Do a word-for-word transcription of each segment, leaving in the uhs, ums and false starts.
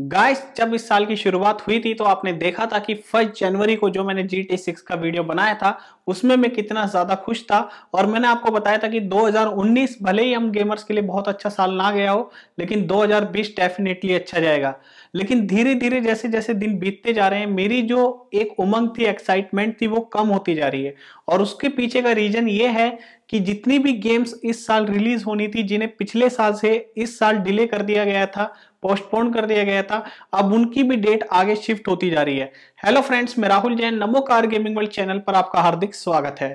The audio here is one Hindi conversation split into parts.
गाइस जब इस साल की शुरुआत हुई थी तो आपने देखा था कि फर्स्ट जनवरी को जो मैंने जी टी सिक्स का वीडियो बनाया था उसमें मैं कितना ज्यादा खुश था, और मैंने आपको बताया था कि दो हज़ार उन्नीस भले ही हम गेमर्स के लिए बहुत अच्छा साल ना गया हो लेकिन दो हज़ार बीस डेफिनेटली अच्छा जाएगा। लेकिन धीरे धीरे जैसे जैसे दिन बीतते जा रहे हैं मेरी जो एक उमंग थी, एक्साइटमेंट थी, वो कम होती जा रही है, और उसके पीछे का रीजन ये है कि जितनी भी गेम्स इस साल रिलीज होनी थी जिन्हें पिछले साल से इस साल डिले कर दिया गया था, पोस्टपोन कर दिया गया था, अब उनकी भी डेट आगे शिफ्ट होती जा रही है। हेलो फ्रेंड्स, मैं Rahul Jain, Namokar gaming world channel पर आपका हार्दिक स्वागत है।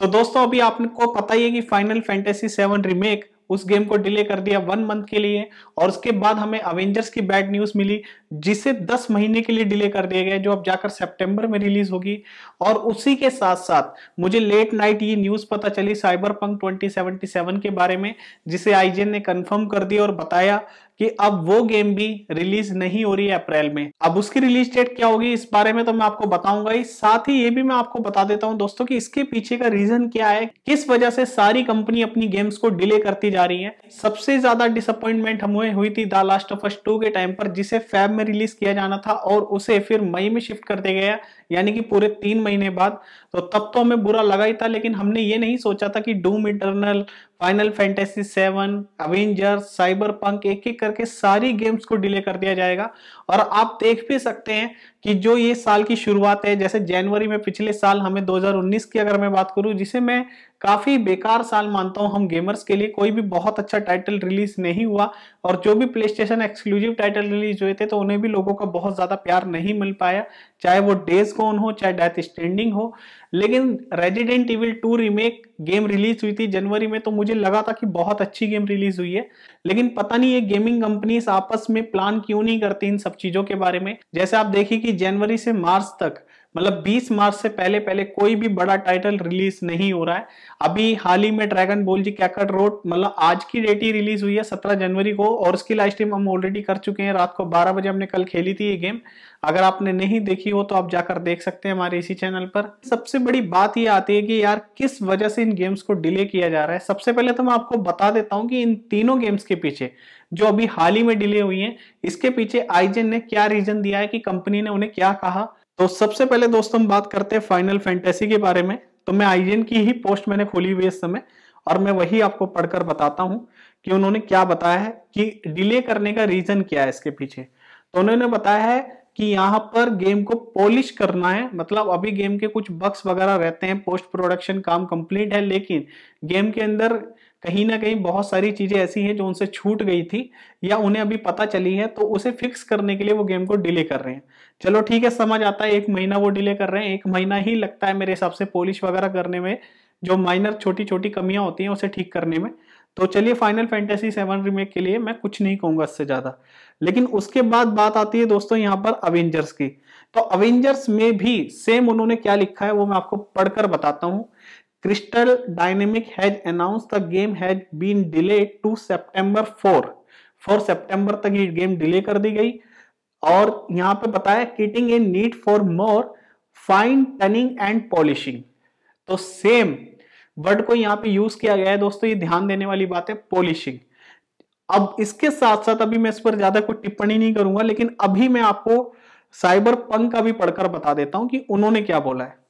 तो दोस्तों अभी आपको पता ही है कि फाइनल फैंटेसी सेवन रिमेक उस गेम को डिले कर दिया वन मंथ के लिए, और उसके बाद हमें अवेंजर्स की बैड न्यूज मिली जिसे दस महीने के लिए डिले कर दिया गया, जो अब जाकर सितंबर में रिलीज होगी। और उसी के साथ साथ मुझे लेट नाइट ये न्यूज पता चली साइबरपंक ट्वेंटी सेवेंटी सेवन के बारे में, जिसे आईजीएन ने कंफर्म कर दिया और बताया कि अब वो गेम भी रिलीज नहीं हो रही है अप्रैल में। अब उसकी रिलीज डेट क्या होगी इस बारे में तो मैं आपको बताऊंगा ही, साथ ही ये भी मैं आपको बता देता हूं दोस्तों कि इसके पीछे का रीजन क्या है, किस वजह से सारी कंपनी अपनी गेम्स को डिले करती जा रही है। सबसे ज्यादा डिसअपॉइंटमेंट हमें हुई थी the last of us two के टाइम पर, जिसे फैब में रिलीज किया जाना था और उसे फिर मई में शिफ्ट कर दिया गया, यानी कि पूरे तीन महीने बाद। तो तब तो हमें बुरा लगा ही था, लेकिन हमने ये नहीं सोचा था कि Doom Eternal, Final fantasy seven, Avengers, Cyberpunk, एक एक करके सारी गेम्स को डिले कर दिया जाएगा। और आप देख भी सकते हैं कि जो ये साल की शुरुआत है, जैसे जनवरी में पिछले साल हमें दो हज़ार उन्नीस की अगर मैं बात करूं, जिसे मैं काफी बेकार साल मानता हूं हम गेमर्स के लिए, कोई भी बहुत अच्छा टाइटल रिलीज नहीं हुआ और जो भी प्लेस्टेशन एक्सक्लूसिव टाइटल रिलीज हुए थे तो उन्हें भी लोगों का बहुत ज्यादा प्यार नहीं मिल पाया, चाहे वो डेज गॉन हो, चाहे डेथ स्ट्रैंडिंग हो। लेकिन Resident Evil two remake game release हुई थी जनवरी में, तो मुझे लगा था कि बहुत अच्छी गेम रिलीज हुई है, लेकिन पता नहीं ये गेमिंग कंपनीज आपस में प्लान क्यों नहीं करती इन सब चीजों के बारे में। जैसे आप देखिए कि जनवरी से मार्च तक, मतलब बीस मार्च से पहले पहले कोई भी बड़ा टाइटल रिलीज नहीं हो रहा है। अभी हाल ही में ड्रैगन बॉल जी कैकारोट, मतलब आज की डेट ही रिलीज हुई है सत्रह जनवरी को, और उसकी लाइव स्ट्रीम हम ऑलरेडी कर चुके हैं रात को बारह बजे, हमने कल खेली थी ये गेम। अगर आपने नहीं देखी हो तो आप जाकर देख सकते हैं हमारे इसी चैनल पर। सबसे बड़ी बात ये आती है कि यार किस वजह से इन गेम्स को डिले किया जा रहा है। सबसे पहले तो मैं आपको बता देता हूँ कि इन तीनों गेम्स के पीछे, जो अभी हाल ही में डिले हुई है, इसके पीछे आईजीएन ने क्या रीजन दिया है, कि कंपनी ने उन्हें क्या कहा। तो सबसे पहले दोस्तों हम बात करते हैं फाइनल फैंटेसी के बारे में। तो मैं आईजीएन की ही पोस्ट मैंने खोली हुई इस समय और मैं वही आपको पढ़कर बताता हूं कि उन्होंने क्या बताया है कि डिले करने का रीजन क्या है इसके पीछे। तो उन्होंने बताया है कि यहाँ पर गेम को पॉलिश करना है, मतलब अभी गेम के कुछ बग्स वगैरह रहते हैं, पोस्ट प्रोडक्शन काम कंप्लीट है, लेकिन गेम के अंदर कहीं ना कहीं बहुत सारी चीजें ऐसी हैं जो उनसे छूट गई थी या उन्हें अभी पता चली है, तो उसे फिक्स करने के लिए वो गेम को डिले कर रहे हैं। चलो ठीक है, समझ आता है, एक महीना वो डिले कर रहे हैं, एक महीना ही लगता है मेरे हिसाब से पॉलिश वगैरह करने में, जो माइनर छोटी छोटी कमियां होती हैं उसे ठीक करने में। तो चलिए फाइनल फैंटेसी सेवन रीमेक के लिए मैं कुछ नहीं कहूंगा इससे ज्यादा। लेकिन उसके बाद बात आती है दोस्तों यहाँ पर अवेंजर्स की। तो अवेंजर्स में भी सेम उन्होंने क्या लिखा है वो मैं आपको पढ़कर बताता हूँ। Crystal Dynamics has announced the game has been delayed to September fourth. For September तक ये गेम डिले कर दी गई। और यहाँ पे बताया kiting a need for more fine tuning and polishing. तो सेम वर्ड को यहाँ पे यूज किया गया है दोस्तों, ये ध्यान देने वाली बात है, पॉलिशिंग। अब इसके साथ साथ अभी मैं इस पर ज्यादा कोई टिप्पणी नहीं करूंगा, लेकिन अभी मैं आपको साइबरपंक का भी पढ़कर बता देता हूँ कि उन्होंने क्या बोला है।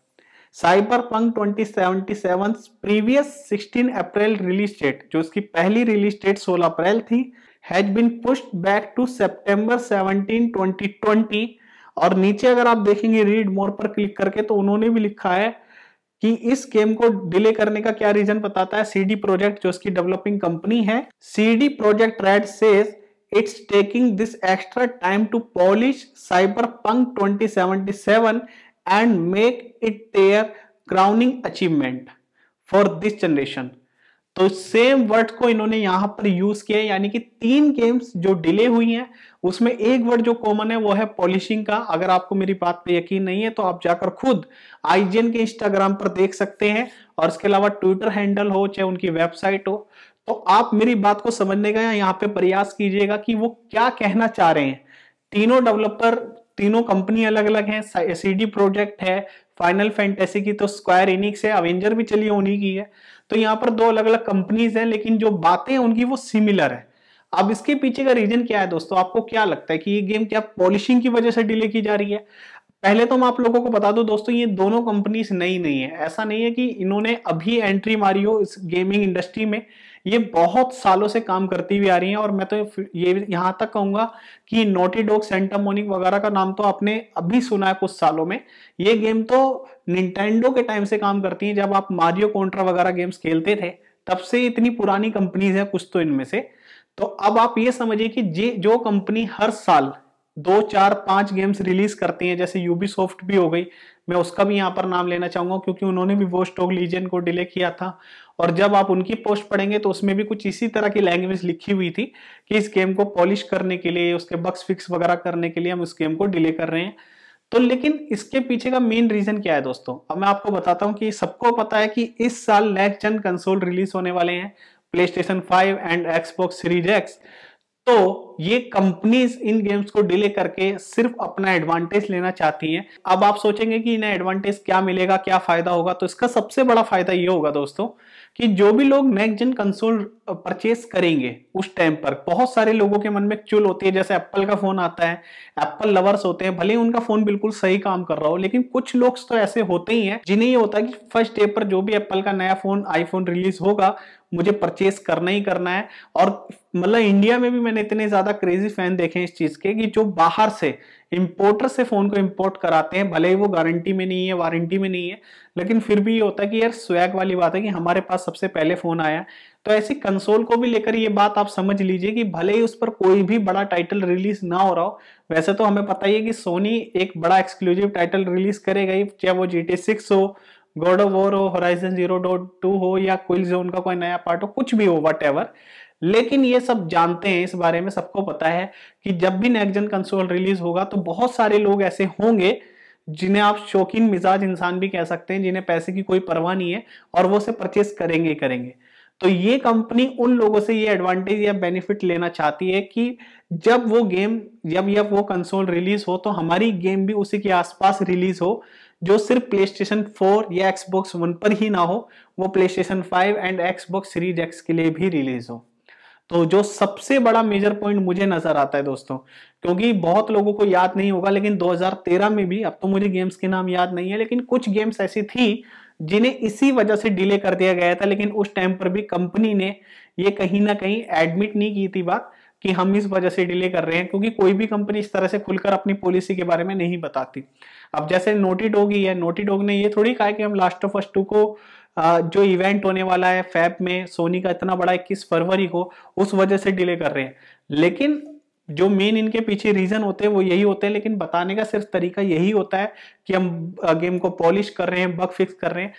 Cyberpunk twenty seventy seven previous सोलह अप्रैल रिलीज डेट, जो इसकी पहली रिलीज डेट सोलह अप्रैल थी, has been pushed back to सितंबर सत्रह, ट्वेंटी ट्वेंटी। और नीचे अगर आप देखेंगे रीड मोर पर क्लिक करके तो उन्होंने भी लिखा है कि इस गेम को डिले करने का क्या रीजन बताता है सीडी प्रोजेक्ट, जो इसकी डेवलपिंग कंपनी है। CD Projekt Red says It's taking this extra time to polish Cyberpunk twenty seventy seven and make it their crowning achievement for this generation. तो सेम वर्ड को इन्होंने यहाँ पर यूज किया, यानी कि तीन गेम्स जो डिले हुई हैं उसमें एक वर्ड जो कॉमन है वो है पॉलिशिंग का। अगर आपको मेरी बात पे यकीन नहीं है तो आप जाकर खुद आईजीएन के इंस्टाग्राम पर देख सकते हैं, और इसके अलावा ट्विटर हैंडल हो चाहे उनकी वेबसाइट हो, तो आप मेरी बात को समझने का यहाँ पे प्रयास कीजिएगा कि वो क्या कहना चाह रहे हैं। तीनों डेवलपर, तीनों कंपनी अलग अलग हैं, सीडी प्रोजेक्ट है, फाइनल फैंटेसी की तो स्क्वायर इनिक्स है, अवेंजर भी चलिए उन्हीं की है, तो यहाँ पर दो अलग अलग कंपनीज हैं, लेकिन जो बातें उनकी वो सिमिलर है। अब इसके पीछे का रीजन क्या है दोस्तों, आपको क्या लगता है कि ये गेम क्या पॉलिशिंग की वजह से डिले की जा रही है? पहले तो हम आप लोगों को बता दूं दोस्तों, ये दोनों कंपनीज नई नहीं है। ऐसा नहीं है कि इन्होंने अभी एंट्री मारी हो इस गेमिंग इंडस्ट्री में, ये बहुत सालों से काम करती हुई आ रही हैं। और मैं तो ये यहाँ तक कहूँगा कि नॉटी डॉग, सेंटा मोनिका वगैरह का नाम तो आपने अभी सुना है कुछ सालों में। ये गेम तो निंटेंडो के टाइम से काम करती है, जब आप मारियो कॉन्ट्रा वगैरह गेम्स खेलते थे तब से इतनी पुरानी कंपनीज है कुछ तो इनमें से। तो अब आप ये समझिए कि जे जो कंपनी हर साल दो चार पांच गेम्स रिलीज करती हैं, जैसे यूबीसॉफ्ट भी हो गई, मैं उसका भी यहाँ पर नाम लेना चाहूंगा क्योंकि उन्होंने भी वॉच डॉग लीजन को डिले किया था। और जब आप उनकी पोस्ट पढ़ेंगे तो उसमें भी कुछ इसी तरह की लैंग्वेज लिखी हुई थी कि इस गेम को पॉलिश करने के लिए, उसके बग्स फिक्स वगैरह करने के लिए हम उस गेम को डिले कर रहे हैं। तो लेकिन इसके पीछे का मेन रीजन क्या है दोस्तों, अब मैं आपको बताता हूँ कि सबको पता है कि इस साल नेक्स्ट जन कंसोल रिलीज होने वाले हैं, PlayStation five and Xbox series X. तो ये कंपनीज इन गेम्स को डिले करके सिर्फ अपना एडवांटेज लेना चाहती हैं। अब आप सोचेंगे कि इन्हें एडवांटेज क्या मिलेगा, क्या फायदा होगा, तो इसका सबसे बड़ा फायदा ये होगा दोस्तों कि जो भी लोग नेक्स्ट जन कंसोल परचेस करेंगे उस टाइम पर, बहुत सारे लोगों के मन में चुल होती है, जैसे एप्पल का फोन आता है, एप्पल लवर्स होते हैं, भले ही उनका फोन बिल्कुल सही काम कर रहा हो, लेकिन कुछ लोग तो ऐसे होते ही हैं जिन्हें ये होता है कि फर्स्ट डे पर जो भी एप्पल का नया फोन, आईफोन रिलीज होगा मुझे परचेस करना ही करना है। और मतलब इंडिया में भी मैंने इतने ज्यादा क्रेजी फैन देखे इस चीज के कि जो बाहर से इंपोर्टर से फोन को इंपोर्ट कराते हैं, भले ही वो गारंटी में नहीं है, वारंटी में नहीं है, लेकिन फिर भी ये होता है कि यार स्वैग वाली बात है कि हमारे पास सबसे पहले फोन आया। तो ऐसी कंसोल को भी लेकर ये बात आप समझ लीजिए कि भले ही उस पर कोई भी बड़ा टाइटल रिलीज ना हो रहा हो, वैसे तो हमें पता ही है कि सोनी एक बड़ा एक्सक्लूसिव टाइटल रिलीज करेगा ही, चाहे वो जीटी सिक्स हो, गॉड ऑफ वॉर हो, होराइजन जीरो डॉट टू हो, या क्विल जोन का कोई नया पार्ट हो, कुछ भी हो वट एवर। लेकिन ये सब जानते हैं, इस बारे में सबको पता है कि जब भी नेक्स्ट जन कंसोल रिलीज होगा तो बहुत सारे लोग ऐसे होंगे जिन्हें आप शौकीन मिजाज इंसान भी कह सकते हैं, जिन्हें पैसे की कोई परवाह नहीं है और वो उसे परचेस करेंगे करेंगे। तो ये कंपनी उन लोगों से ये एडवांटेज या बेनिफिट लेना चाहती है कि जब वो गेम, जब या वो कंसोल रिलीज हो तो हमारी गेम भी उसी के आसपास रिलीज हो, जो सिर्फ प्लेस्टेशन फोर या एक्सबॉक्स वन पर ही ना हो, वो PlayStation five and Xbox series X के लिए भी रिलीज हो। तो जो सबसे बड़ा मेजर पॉइंट मुझे नजर आता है दोस्तों, क्योंकि बहुत लोगों को याद नहीं होगा लेकिन दो हज़ार तेरह में भी, अब तो मुझे गेम्स के नाम याद नहीं है, लेकिन कुछ गेम्स ऐसी थी जिन्हें इसी वजह से डिले कर दिया गया था, लेकिन उस टाइम पर भी कंपनी ने ये कहीं ना कहीं एडमिट नहीं की थी बात कि हम इस वजह से डिले कर रहे हैं, क्योंकि कोई भी कंपनी इस तरह से खुलकर अपनी पॉलिसी के बारे में नहीं बताती। अब जैसे नॉटी डॉग ही है, नॉटी डॉग ने ये थोड़ी कहा कि हम लास्ट ऑफ अस टू को जो इवेंट होने वाला है फैब में, सोनी का इतना बड़ा इक्कीस फरवरी को, उस वजह से डिले कर रहे हैं। लेकिन जो मेन इनके पीछे रीजन होते हैं वो यही होते हैं, लेकिन बताने का सिर्फ तरीका यही होता है कि हम गेम को पॉलिश कर रहे हैं, बग फिक्स कर रहे हैं।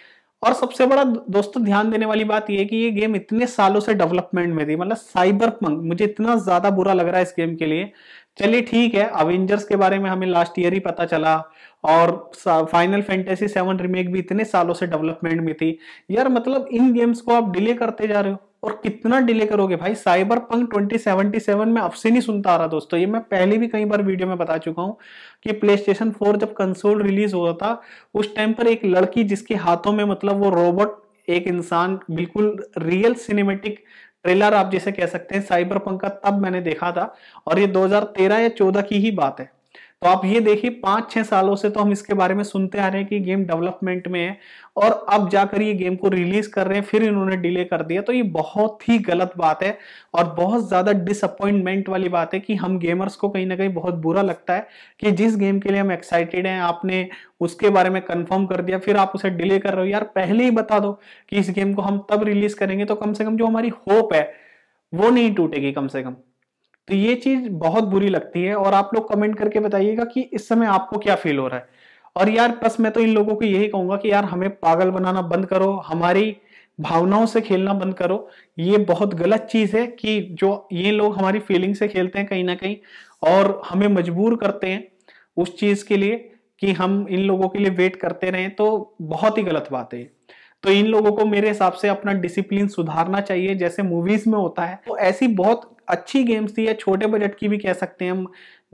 और सबसे बड़ा दोस्तों ध्यान देने वाली बात यह है कि ये गेम इतने सालों से डेवलपमेंट में थी, मतलब साइबरपंक, मुझे इतना ज्यादा बुरा लग रहा है इस गेम के लिए। चलिए ठीक है, अवेंजर्स के बारे में हमें लास्ट ईयर ही पता चला, और फाइनल फैंटेसी सेवन रिमेक भी इतने सालों से डेवलपमेंट में थी। यार मतलब इन गेम्स को आप डिले करते जा रहे हो, और कितना डिले करोगे भाई। साइबरपंक ट्वेंटी सेवेंटी सेवन में अब से नहीं सुनता आ रहा दोस्तों, ये मैं पहले भी कई बार वीडियो में बता चुका हूं कि प्लेस्टेशन फोर जब कंसोल रिलीज हुआ था उस टाइम पर एक लड़की जिसके हाथों में, मतलब वो रोबोट, एक इंसान, बिल्कुल रियल सिनेमेटिक ट्रेलर आप जैसे कह सकते हैं साइबरपंक का, तब मैंने देखा था। और ये दो हज़ार तेरह या चौदह की ही बात है। तो आप ये देखिए पांच छह सालों से तो हम इसके बारे में सुनते आ रहे हैं कि गेम डेवलपमेंट में है, और अब जाकर ये गेम को रिलीज कर रहे हैं, फिर इन्होंने डिले कर दिया। तो ये बहुत ही गलत बात है और बहुत ज्यादा डिसअपॉइंटमेंट वाली बात है कि हम गेमर्स को कहीं ना कहीं बहुत बुरा लगता है कि जिस गेम के लिए हम एक्साइटेड हैं, आपने उसके बारे में कंफर्म कर दिया, फिर आप उसे डिले कर रहे हो। यार पहले ही बता दो कि इस गेम को हम तब रिलीज करेंगे, तो कम से कम जो हमारी होप है वो नहीं टूटेगी कम से कम। तो ये चीज बहुत बुरी लगती है, और आप लोग कमेंट करके बताइएगा कि इस समय आपको क्या फील हो रहा है। और यार बस मैं तो इन लोगों को यही कहूंगा कि यार हमें पागल बनाना बंद करो, हमारी भावनाओं से खेलना बंद करो। ये बहुत गलत चीज है कि जो ये लोग हमारी फीलिंग से खेलते हैं कहीं ना कहीं, और हमें मजबूर करते हैं उस चीज के लिए कि हम इन लोगों के लिए वेट करते रहें, तो बहुत ही गलत बात है। तो इन लोगों को मेरे हिसाब से अपना डिसिप्लिन सुधारना चाहिए, जैसे मूवीज में होता है। तो ऐसी बहुत अच्छी गेम्स थी, या छोटे बजट की भी कह सकते हैं हम,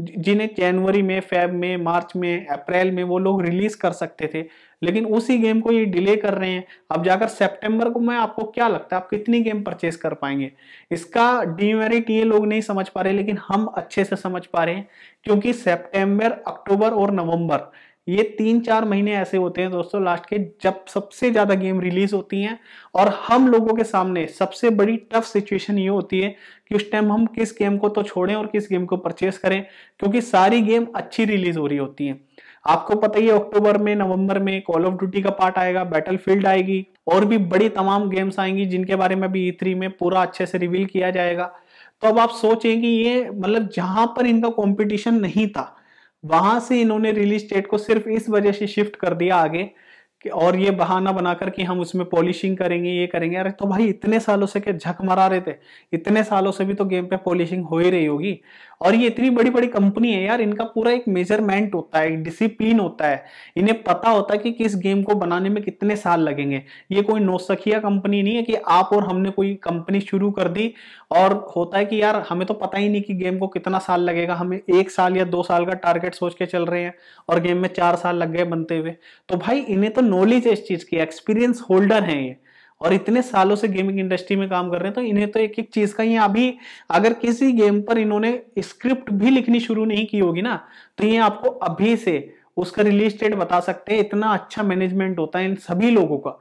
जिन्हें जनवरी में, फेब में, मार्च में, अप्रैल में वो लोग रिलीज कर सकते थे, लेकिन उसी गेम को ये डिले कर रहे हैं। अब जाकर सितंबर को मैं, आपको क्या लगता है आप कितनी गेम परचेस कर पाएंगे? इसका डिमेरिट ये लोग नहीं समझ पा रहे, लेकिन हम अच्छे से समझ पा रहे हैं, क्योंकि सितंबर, अक्टूबर और नवंबर ये तीन चार महीने ऐसे होते हैं दोस्तों लास्ट के, जब सबसे ज्यादा गेम रिलीज होती हैं। और हम लोगों के सामने सबसे बड़ी टफ सिचुएशन ये होती है कि उस टाइम हम किस गेम को तो छोड़ें और किस गेम को परचेस करें, क्योंकि सारी गेम अच्छी रिलीज हो रही होती हैं। आपको पता ही है अक्टूबर में, नवंबर में कॉल ऑफ ड्यूटी का पार्ट आएगा, बैटलफील्ड आएगी और भी बड़ी तमाम गेम्स आएंगी, जिनके बारे में भी ई थ्री में पूरा अच्छे से रिवील किया जाएगा। तो अब आप सोचें कि ये मतलब जहां पर इनका कॉम्पिटिशन नहीं था, वहां से इन्होंने रिलीज डेट को सिर्फ इस वजह से शिफ्ट कर दिया आगे, कि और ये बहाना बनाकर कि हम उसमें पॉलिशिंग करेंगे, ये करेंगे। अरे तो भाई इतने सालों से क्या झक मरा रहे थे? इतने सालों से भी तो गेम पे पॉलिशिंग हो ही रही होगी। और ये इतनी बड़ी बड़ी कंपनी है यार, इनका पूरा एक मेजरमेंट होता है, एक डिसिप्लिन होता है, इन्हें पता होता है कि किस गेम को बनाने में कितने साल लगेंगे। ये कोई नौसिखिया कंपनी नहीं है कि आप और हमने कोई कंपनी शुरू कर दी और होता है कि यार हमें तो पता ही नहीं कि गेम को कितना साल लगेगा, हमें एक साल या दो साल का टारगेट सोच के चल रहे हैं और गेम में चार साल लग गए बनते हुए। तो भाई इन्हें तो नॉलेज है इस चीज की, एक्सपीरियंस होल्डर है ये, और इतने सालों से गेमिंग इंडस्ट्री में काम कर रहे हैं, तो इन्हें तो एक एक चीज का, ये अभी अगर किसी गेम पर इन्होंने स्क्रिप्ट भी लिखनी शुरू नहीं की होगी ना, तो ये आपको अभी से उसका रिलीज डेट बता सकते हैं। इतना अच्छा मैनेजमेंट होता है इन सभी लोगों का,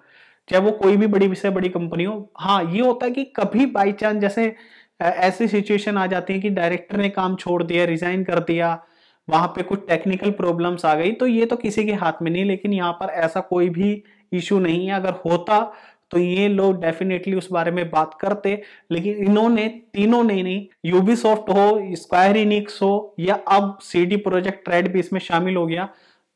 चाहे वो कोई भी बड़ी से बड़ी कंपनी हो। हाँ ये होता है कि कभी बाई चांस जैसे ऐसी सिचुएशन आ जाती है कि डायरेक्टर ने काम छोड़ दिया, रिजाइन कर दिया, वहां पे कुछ टेक्निकल प्रॉब्लम्स आ गई, तो ये तो किसी के हाथ में नहीं, लेकिन यहाँ पर ऐसा कोई भी इशू नहीं है। अगर होता तो ये लोग डेफिनेटली उस बारे में बात करते, लेकिन इन्होंने तीनों ने नहीं, यूबीसॉफ्ट हो, स्क्वायर इनिक्स हो, या अब सीडी प्रोजेक्ट रेड भी इसमें शामिल हो गया,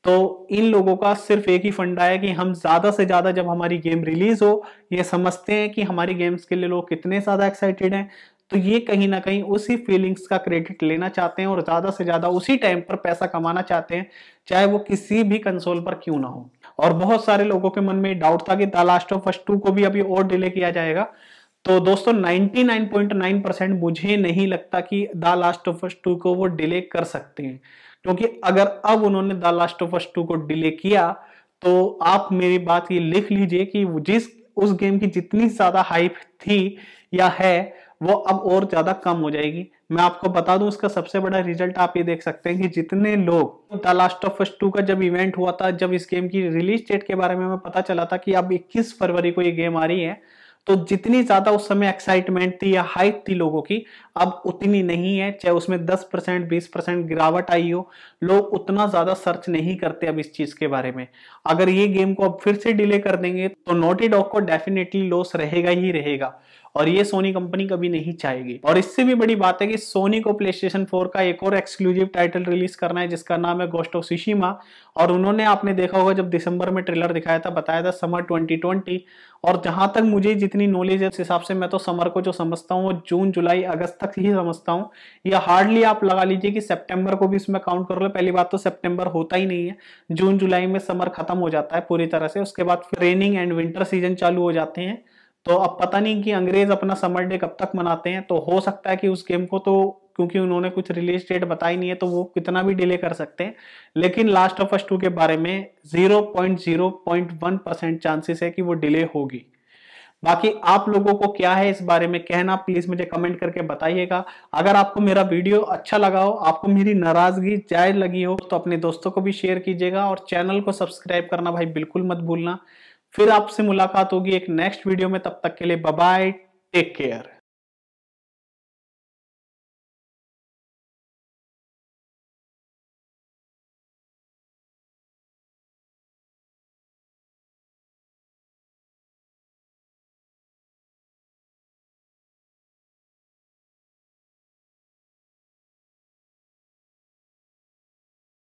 तो इन लोगों का सिर्फ एक ही फंडा है कि हम ज्यादा से ज्यादा जब हमारी गेम रिलीज हो, ये समझते हैं कि हमारी गेम्स के लिए लोग कितने ज्यादा एक्साइटेड हैं, तो ये कहीं ना कहीं उसी फीलिंग्स का क्रेडिट लेना चाहते हैं और ज्यादा से ज्यादा उसी टाइम पर पैसा कमाना चाहते हैं, चाहे वो किसी भी कंसोल पर क्यों ना हो। और बहुत सारे लोगों के मन में डाउट था कि the last of us two को भी अभी और डिले किया जाएगा, तो दोस्तों निन्यानवे पॉइंट नौ परसेंट मुझे नहीं लगता कि the last of us two को वो डिले कर सकते हैं, क्योंकि अगर अब उन्होंने the last of us two को डिले किया तो आप मेरी बात ये लिख लीजिए कि जिस उस गेम की जितनी ज्यादा हाइप थी या है वो अब और ज्यादा कम हो जाएगी। मैं आपको बता दूं इसका सबसे बड़ा रिजल्ट आप ये देख सकते हैं कि जितने लोग the last of us two का जब इवेंट हुआ था, जब इस गेम की रिलीज डेट के बारे में हमें पता चला था कि अब इक्कीस फरवरी को ये गेम आ रही है, तो जितनी ज्यादा उस समय एक्साइटमेंट थी या हाइप थी लोगों की, अब उतनी नहीं है। चाहे उसमें दस परसेंट, बीस परसेंट गिरावट आई हो, लोग उतना ज्यादा सर्च नहीं करते अब इस चीज के बारे में। अगर ये गेम को अब फिर से डिले कर देंगे तो नॉटी डॉग को डेफिनेटली लॉस रहेगा ही रहेगा, और ये सोनी कंपनी कभी नहीं चाहेगी। और इससे भी बड़ी बात है कि सोनी को प्लेस्टेशन फोर का एक और एक्सक्लूसिव टाइटल रिलीज करना है, जिसका नाम है गोस्ट ऑफ त्सुशिमा, और उन्होंने, आपने देखा होगा जब दिसंबर में ट्रेलर दिखाया था, बताया था समर ट्वेंटी ट्वेंटी, और जहां तक मुझे जितनी नॉलेज है उस हिसाब से मैं तो समर को जो समझता हूँ वो जून, जुलाई, अगस्त तक ही समझता हूँ। यह हार्डली आप लगा लीजिए कि सेप्टेम्बर को भी इसमें काउंट कर लो। पहली बात तो सेप्टेम्बर होता ही नहीं है, जून जुलाई में समर खत्म हो जाता है पूरी तरह से, उसके बाद रेनिंग एंड विंटर सीजन चालू हो जाते हैं। तो अब पता नहीं कि अंग्रेज अपना समर डे कब तक मनाते हैं, तो हो सकता है कि उस गेम को, तो क्योंकि उन्होंने कुछ रिलीज डेट बताई नहीं है, तो वो कितना भी डिले कर सकते हैं। लेकिन लास्ट ऑफ अस टू के बारे में zero point zero one percent chances है कि वो डिले होगी। बाकी आप लोगों को क्या है इस बारे में कहना, प्लीज मुझे कमेंट करके बताइएगा। अगर आपको मेरा वीडियो अच्छा लगा हो, आपको मेरी नाराजगी जायज लगी हो, तो अपने दोस्तों को भी शेयर कीजिएगा और चैनल को सब्सक्राइब करना भाई बिल्कुल मत भूलना। फिर आपसे मुलाकात होगी एक नेक्स्ट वीडियो में, तब तक के लिए बाय बाय, टेक केयर।